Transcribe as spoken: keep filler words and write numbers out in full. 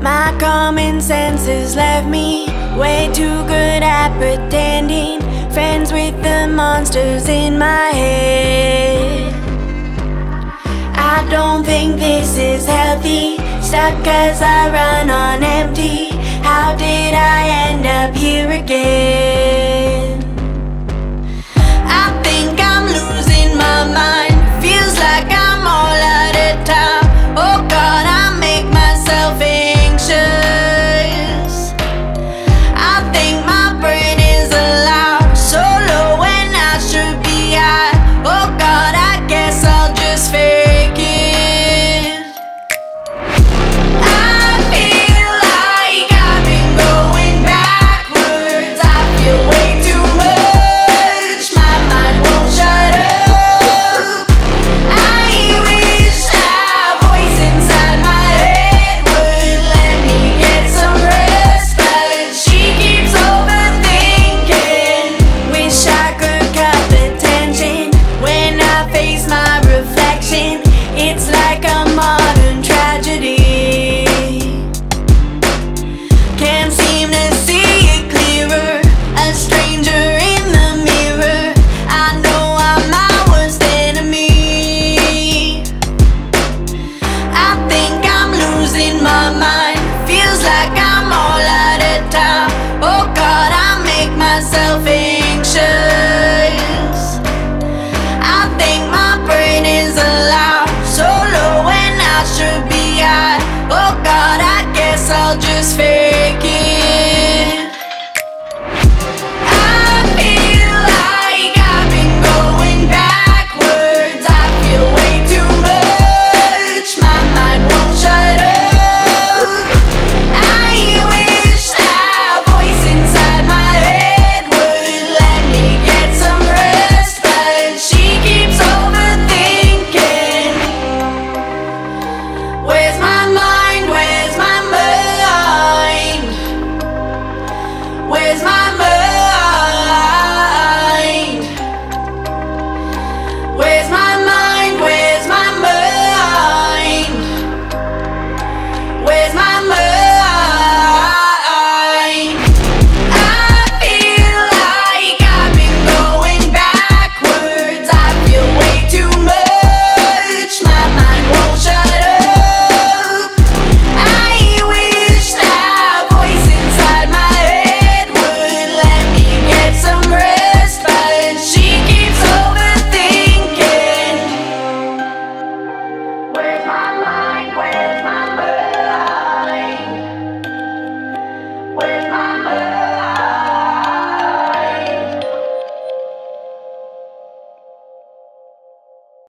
My common senses left me way too good at pretending, friends with the monsters in my head. I don't think this is healthy, stuck as I run on empty. How did I end up here again? I think I'm losing my mind, feels like I'm all out of time. Oh God, I make myself anxious. I think my brain is allowed, so low when I should be high. Oh God, I guess I'll just fake it. I feel like I've been going backwards, I feel way too much, my mind won't shut up. I wish that voice inside my head would let me get some rest, but she keeps overthinking. Wish I could cut the tension when I face my reflection. It's like a modern tragedy, can't seem to see it clearer. A stranger in the mirror, I know I'm my worst enemy. I think I'm losing my mind, feels like I'm all out of time. Oh God, I make myself anxious. I think my brain is allowed, so low when I should be high. Oh God, I guess I'll just